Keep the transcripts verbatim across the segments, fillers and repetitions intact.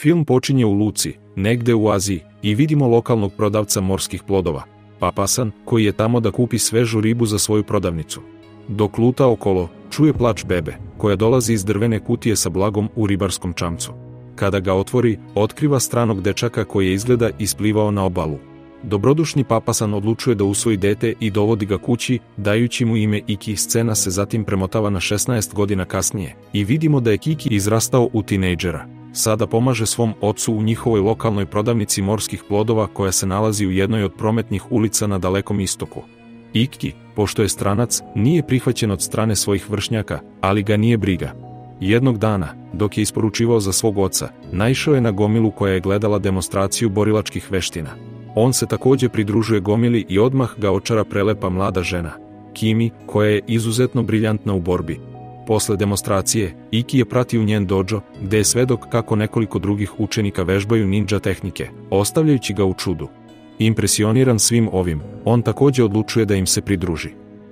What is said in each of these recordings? Film počinje u luci, negde u Aziji, i vidimo lokalnog prodavca morskih plodova, Papasan, koji je tamo da kupi svežu ribu za svoju prodavnicu. Dok luta okolo, čuje plač bebe, koja dolazi iz drvene kutije sa blagom u ribarskom čamcu. Kada ga otvori, otkriva stranog dečaka koji je izgleda isplivao na obalu. Dobrodušni Papasan odlučuje da usvoji dete i dovodi ga kući, dajući mu ime Ikki. Scena se zatim premotava na šesnaest godina kasnije i vidimo da je Ikki izrastao u tinejdžera. Sada pomaže svom ocu u njihovoj lokalnoj prodavnici morskih plodova koja se nalazi u jednoj od prometnih ulica na Dalekom istoku. Ikki, pošto je stranac, nije prihvaćen od strane svojih vršnjaka, ali ga nije briga. Jednog dana, dok je isporučivao za svog oca, naišao je na gomilu koja je gledala demonstraciju borilačkih veština. On se također pridružuje gomili i odmah ga očara prelepa mlada žena, Kimi, koja je izuzetno briljantna u borbi. Posle demonstracije, Ikki je pratio njen dođo, gde je svedok kako nekoliko drugih učenika vežbaju ninja tehnike, ostavljajući ga u čudu. Impresioniran svim ovim, on također odlučuje da im se pridruži.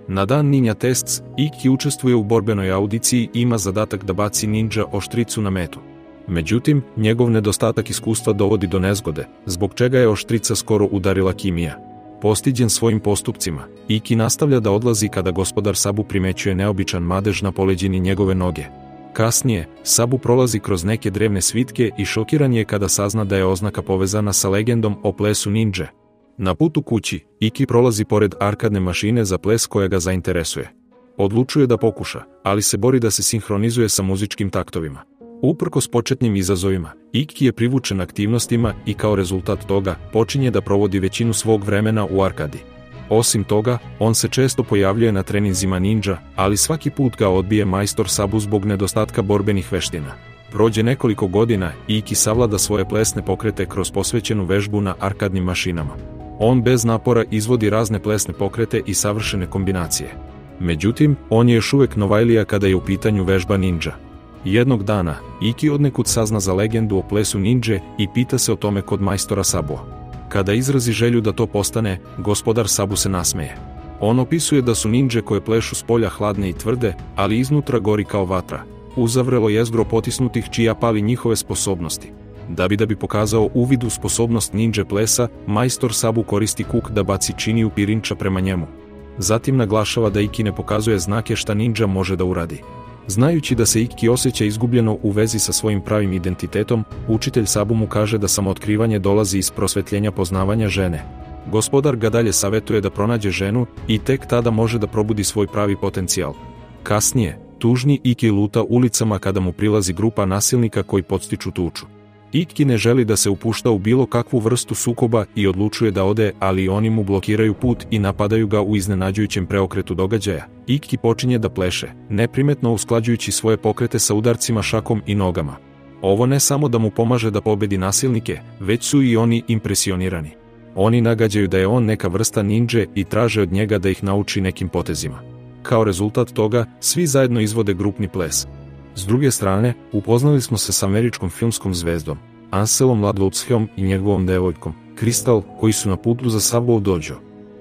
Na dan ninja tests, Ikki učestvuje u borbenoj audiciji i ima zadatak da baci ninja oštricu na metu. Međutim, njegov nedostatak iskustva dovodi do nezgode, zbog čega je oštrica skoro udarila Kimija. Postiđen svojim postupcima, Ikki nastavlja da odlazi kada gospodar Sabu primećuje neobičan madež na poleđini njegove noge. Kasnije, Sabu prolazi kroz neke drevne svitke i šokiran je kada sazna da je oznaka povezana sa legendom o plesu ninja. Na putu kući, Ikki prolazi pored arkadne mašine za ples koja ga zainteresuje. Odlučuje da pokuša, ali se bori da se sinhronizuje sa muzičkim taktovima. Uprkos početnim izazovima, Ikki je privučen aktivnostima i kao rezultat toga počinje da provodi većinu svog vremena u arkadi. Osim toga, on se često pojavljuje na treninzima ninja, ali svaki put ga odbije majstor Sabu zbog nedostatka borbenih veština. Prođe nekoliko godina i Ikki savlada svoje plesne pokrete kroz posvećenu vežbu na arkadnim mašinama. On bez napora izvodi razne plesne pokrete i savršene kombinacije. Međutim, on je još uvek novajlija kada je u pitanju vežba ninja. Jednog dana, Ikki odnekud sazna za legendu o plesu ninja i pita se o tome kod majstora Sabua. Kada izrazi želju da to postane, gospodar Sabu se nasmeje. On opisuje da su ninje koje plešu s polja hladne i tvrde, ali iznutra gori kao vatra. Uzavrelo jezgro potisnutih čija pali njihove sposobnosti. Da bi da bi pokazao uvid u sposobnost ninja plesa, majstor Sabu koristi kuk da baci činiju pirinča prema njemu. Zatim naglašava da Ikki ne pokazuje znake šta ninja može da uradi. Znajući da se Ikki osjeća izgubljeno u vezi sa svojim pravim identitetom, učitelj Sabu mu kaže da samootkrivanje dolazi iz prosvetljenja poznavanja žene. Gospodar ga dalje savjetuje da pronađe ženu i tek tada može da probudi svoj pravi potencijal. Kasnije, tužni Ikki luta ulicama kada mu prilazi grupa nasilnika koji podstiču tuču. Ikki ne želi da se upušta u bilo kakvu vrstu sukoba i odlučuje da ode, ali oni mu blokiraju put i napadaju ga u iznenađujućem preokretu događaja. Ikki počinje da pleše, neprimetno usklađujući svoje pokrete sa udarcima šakom i nogama. Ovo ne samo da mu pomaže da pobedi nasilnike, već su i oni impresionirani. Oni nagađaju da je on neka vrsta ninje i traže od njega da ih nauči nekim potezima. Kao rezultat toga, svi zajedno izvode grupni ples. S druge strane, upoznali smo se s američkom filmskom zvezdom, Anselmom Ladvoxheimom i njegovom devojkom, Crystal, koji su na putu za Sabu dođo.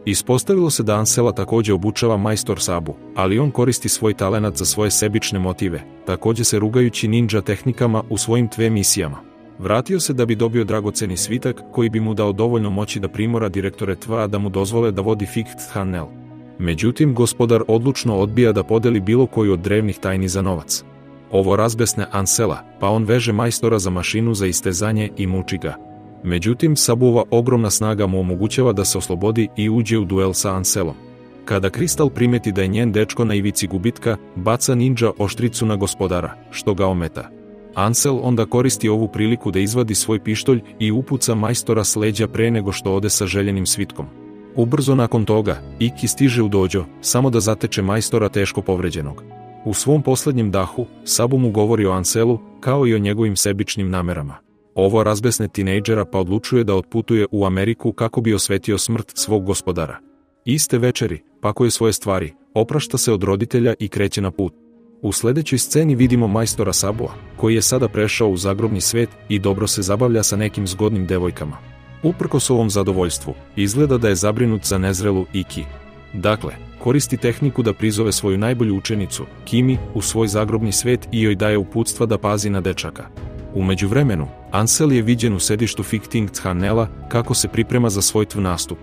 Ispostavilo se da Ansela također obučava majstor Sabu, ali on koristi svoj talenat za svoje sebične motive, također se rugajući ninja tehnikama u svojim dve misijama. Vratio se da bi dobio dragoceni svitak koji bi mu dao dovoljno moći da primora direktore Tva da mu dozvole da vodi Fighting Channel. Međutim, gospodar odlučno odbija da podeli bilo koju od drevnih tajni za novac. Ovo razbesne Ansela, pa on veže majstora za mašinu za istezanje i muči ga. Međutim, Sabuova ogromna snaga mu omogućava da se oslobodi i uđe u duel sa Anselom. Kada Crystal primeti da je njen dečko na ivici gubitka, baca ninja oštricu na gospodara, što ga ometa. Ansel onda koristi ovu priliku da izvadi svoj pištolj i upuca majstora s leđa pre nego što ode sa željenim svitkom. Ubrzo nakon toga, Ikki stiže u dođo, samo da zateče majstora teško povređenog. U svom posljednjem dahu, Sabu mu govori o Anselu, kao i o njegovim sebičnim namerama. Ovo razbesne tinejdžera pa odlučuje da otputuje u Ameriku kako bi osvetio smrt svog gospodara. Iste večeri, pakuje svoje stvari, oprašta se od roditelja i kreće na put. U sljedećoj sceni vidimo majstora Sabua, koji je sada prešao u zagrobni svet i dobro se zabavlja sa nekim zgodnim devojkama. Uprkos ovom zadovoljstvu, izgleda da je zabrinut za nezrelu Ikki. Dakle, koristi tehniku da prizove svoju najbolju učenicu, Kimi, u svoj zagrobni svet i joj daje uputstva da pazi na dečaka. U međuvremenu, Ansel je viđen u sedištu Fighting Channela kako se priprema za svoj tv nastup.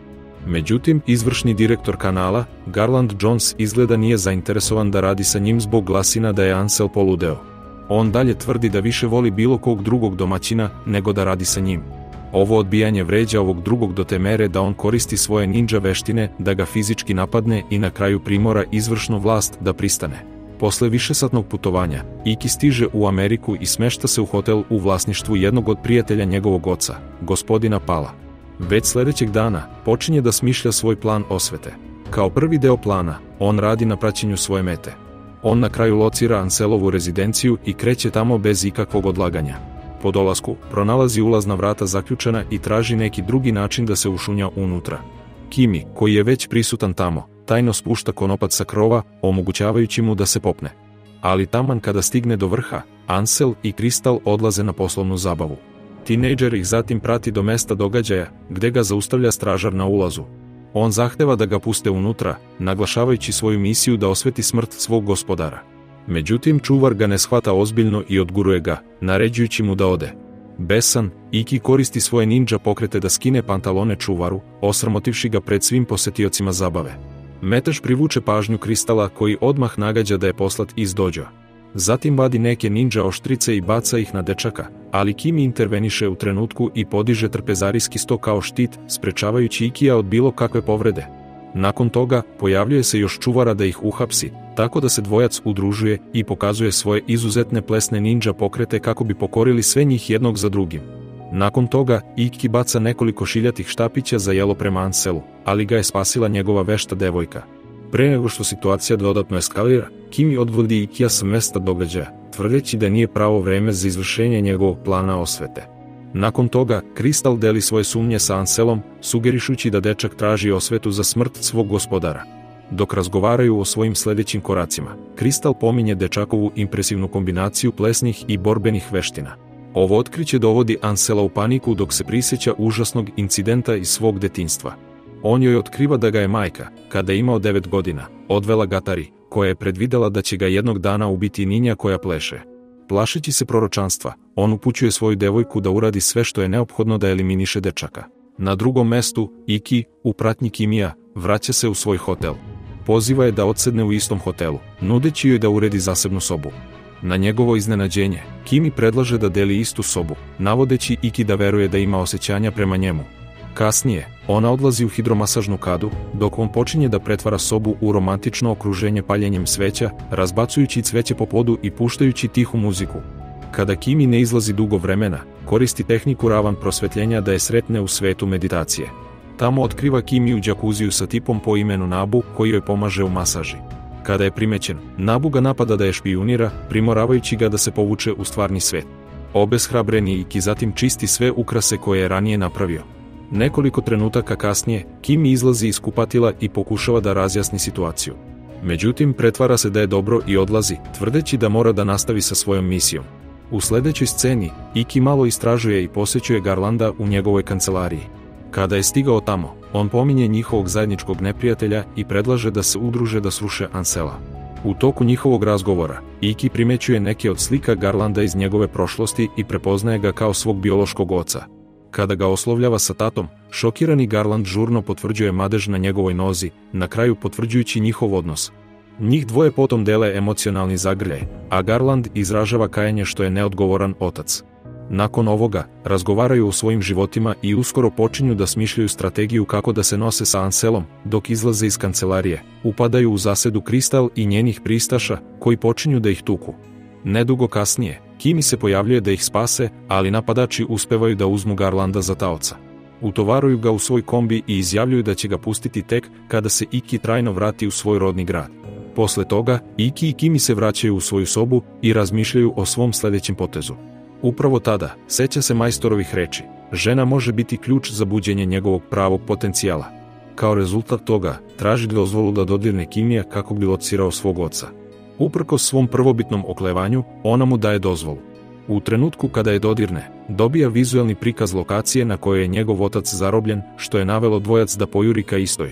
Međutim, izvršni direktor kanala, Garland Jones, izgleda nije zainteresovan da radi sa njim zbog glasina da je Ansel poludeo. On dalje tvrdi da više voli bilo kog drugog domaćina nego da radi sa njim. Ovo odbijanje vređa ovog drugog do te mere da on koristi svoje ninja veštine da ga fizički napadne i na kraju primora izvršnu vlast da pristane. Posle višesatnog putovanja, Ikki stiže u Ameriku i smešta se u hotel u vlasništvu jednog od prijatelja njegovog oca, gospodina Pala. Već sljedećeg dana, počinje da smišlja svoj plan osvete. Kao prvi deo plana, on radi na praćenju svoje mete. On na kraju locira Anselovu rezidenciju i kreće tamo bez ikakvog odlaganja. Po dolasku, pronalazi ulazna vrata zaključana i traži neki drugi način da se ušunja unutra. Kimi, koji je već prisutan tamo, tajno spušta konopac sa krova, omogućavajući mu da se popne. Ali taman kada stigne do vrha, Ansel i Crystal odlaze na poslovnu zabavu. Tinejdžer ih zatim prati do mesta događaja, gde ga zaustavlja stražar na ulazu. On zahteva da ga puste unutra, naglašavajući svoju misiju da osveti smrt svog gospodara. Međutim, čuvar ga ne shvata ozbiljno i odguruje ga, naređujući mu da ode. Besan, Ikki koristi svoje ninja pokrete da skine pantalone čuvaru, osramotivši ga pred svim posetiocima zabave. Metež privuče pažnju Crystala, koji odmah nagađa da je poslat iz dođa. Zatim vadi neke ninja oštrice i baca ih na dečaka, ali Kimi interveniše u trenutku i podiže trpezarijski sto kao štit, sprečavajući Ikkija od bilo kakve povrede. Nakon toga, pojavljuje se još čuvara da ih uhapsi, tako da se dvojac udružuje i pokazuje svoje izuzetne plesne ninja pokrete kako bi pokorili sve njih jednog za drugim. Nakon toga, Ikki baca nekoliko šiljatih štapića za jelo prema Anselu, ali ga je spasila njegova vešta devojka. Pre nego što situacija dodatno eskalira, Kimi odvodi Ikkija s mesta događaja, tvrdeći da nije pravo vreme za izvršenje njegovog plana osvete. Nakon toga, Crystal deli svoje sumnje sa Anselom, sugerišući da dečak traži osvetu za smrt svog gospodara. Dok razgovaraju o svojim sljedećim koracima, Crystal pominje dečakovu impresivnu kombinaciju plesnih i borbenih veština. Ovo otkriće dovodi Ansela u paniku dok se prisjeća užasnog incidenta iz svog detinjstva. On joj otkriva da ga je majka, kada je imao devet godina, odvela Gatari, koja je predvidela da će ga jednog dana ubiti ninja koja pleše. Plašeći se proročanstva, on upućuje svoju devojku da uradi sve što je neophodno da eliminiše dečaka. Na drugom mestu, Ikki, u pratnji Kimija, vraća se u svoj hotel. Poziva je da odsedne u istom hotelu, nudeći joj da uredi zasebnu sobu. Na njegovo iznenađenje, Kimi predlaže da deli istu sobu, navodeći Ikki da veruje da ima osjećanja prema njemu. Kasnije, ona odlazi u hidromasažnu kadu, dok on počinje da pretvara sobu u romantično okruženje paljenjem sveća, razbacujući cveće po podu i puštajući tihu muziku. Kada Kimi ne izlazi dugo vremena, koristi tehniku ravan prosvetljenja da je sretne u svetu meditacije. Tamo otkriva Kimiju džakuziju sa tipom po imenu Nabu, koji joj pomaže u masaži. Kada je primećen, Nabu ga napada da je špijunira, primoravajući ga da se povuče u stvarni svet. Obeshrabreni Ikki zatim čisti sve ukrase koje je ranije napravio. Nekoliko trenutaka kasnije, Kimi izlazi iz kupatila i pokušava da razjasni situaciju. Međutim, pretvara se da je dobro i odlazi, tvrdeći da mora da nastavi sa svojom misijom. U sljedećoj sceni, Ikki malo istražuje i posjećuje Garlanda u njegovoj kancelariji. Kada je stigao tamo, on pominje njihovog zajedničkog neprijatelja i predlaže da se udruže da sruše Ansela. U toku njihovog razgovora, Ikki primećuje neke od slika Garlanda iz njegove prošlosti i prepoznaje ga kao svog biološkog oca. Kada ga oslovljava sa tatom, šokirani Garland žurno potvrđuje madež na njegovoj nozi, na kraju potvrđujući njihov odnos. Njih dvoje potom dele emocionalni zagrljaj, a Garland izražava kajanje što je neodgovoran otac. Nakon ovoga, razgovaraju o svojim životima i uskoro počinju da smišljaju strategiju kako da se nose sa Anselom, dok izlaze iz kancelarije, upadaju u zasedu Crystal i njenih pristaša, koji počinju da ih tuku. Nedugo kasnije, Kimi se pojavljuje da ih spase, ali napadači uspevaju da uzmu Garlanda za taoca. Utovaruju ga u svoj kombi i izjavljuju da će ga pustiti tek kada se Ikki trajno vrati u svoj rodni grad. Posle toga, Ikki i Kimi se vraćaju u svoju sobu i razmišljaju o svom sljedećem potezu. Upravo tada, seća se majstorovih reči, žena može biti ključ za buđenje njegovog pravog potencijala. Kao rezultat toga, traži dozvolu da dodirne Kimija kako bi locirao svog oca. Uprkos svom prvobitnom oklevanju, ona mu daje dozvolu. U trenutku kada je dodirne, dobija vizuelni prikaz lokacije na kojoj je njegov otac zarobljen, što je navelo dvojac da pojuri ka istoj.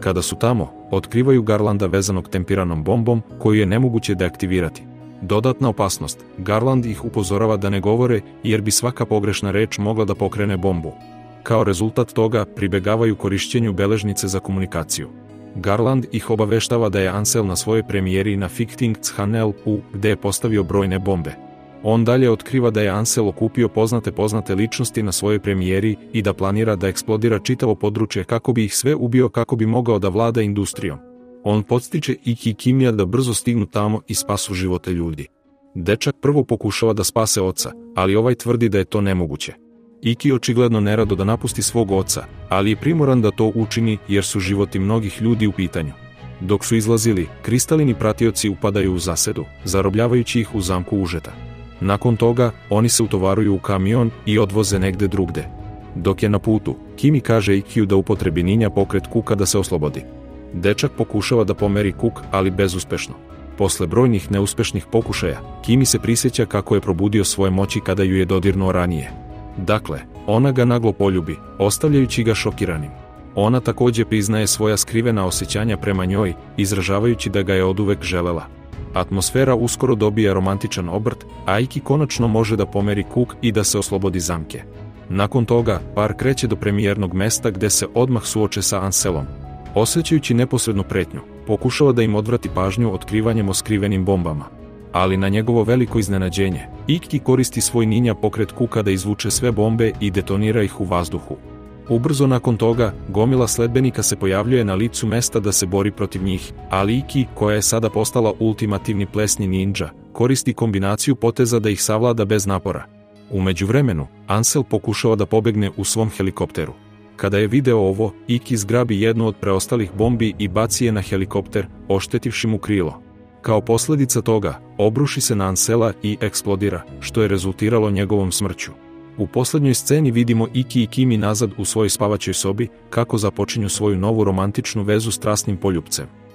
Kada su tamo, otkrivaju Garlanda vezanog tempiranom bombom, koju je nemoguće deaktivirati. Dodatna opasnost, Garland ih upozorava da ne govore jer bi svaka pogrešna reč mogla da pokrene bombu. Kao rezultat toga pribegavaju korišćenju beležnice za komunikaciju. Garland ih obaveštava da je Ansel na svojoj premijeri na Fighting Channel u gde je postavio brojne bombe. On dalje otkriva da je Ansel okupio poznate poznate ličnosti na svojoj premijeri i da planira da eksplodira čitavo područje kako bi ih sve ubio kako bi mogao da vlada industrijom. On podstiče Ikki i Kimija da brzo stignu tamo i spasu živote ljudi. Dečak prvo pokušava da spase oca, ali ovaj tvrdi da je to nemoguće. Ikki očigledno nerado da napusti svog oca, ali je primoran da to učini jer su životi mnogih ljudi u pitanju. Dok su izlazili, kristalini pratioci upadaju u zasedu, zarobljavajući ih u zamku užeta. Nakon toga, oni se utovaruju u kamion i odvoze negde drugde. Dok je na putu, Kimi kaže Ikkiju da upotrebi ninja pokret kuka da se oslobodi. Dečak pokušava da pomeri kuk, ali bezuspešno. Posle brojnih neuspešnih pokušaja, Kimi se prisjeća kako je probudio svoje moći kada ju je dodirnuo ranije. Dakle, ona ga naglo poljubi, ostavljajući ga šokiranim. Ona također priznaje svoja skrivena osjećanja prema njoj, izražavajući da ga je oduvek želela. Atmosfera uskoro dobija romantičan obrt, a Ikki konačno može da pomeri kuk i da se oslobodi zamke. Nakon toga, par kreće do premijernog mesta gde se odmah suoče sa Anselom. Osjećajući neposrednu pretnju, pokušava da im odvrati pažnju otkrivanjem o skrivenim bombama. Ali na njegovo veliko iznenađenje, Ikki koristi svoj ninja pokret kuka da izvuče sve bombe i detonira ih u vazduhu. Ubrzo nakon toga, gomila sledbenika se pojavljuje na licu mesta da se bori protiv njih, ali Ikki, koja je sada postala ultimativni plesni ninja, koristi kombinaciju poteza da ih savlada bez napora. U međuvremenu, Ansel pokušava da pobegne u svom helikopteru. Kada je video ovo, Ikki zgrabi jednu od preostalih bombi i baci je na helikopter, oštetivši mu krilo. Kao posljedica toga, obruši se na Ansela i eksplodira, što je rezultiralo njegovom smrću. U posljednjoj sceni vidimo Ikki i Kimi nazad u svojoj spavaćoj sobi, kako započinju svoju novu romantičnu vezu strasnim poljupcem.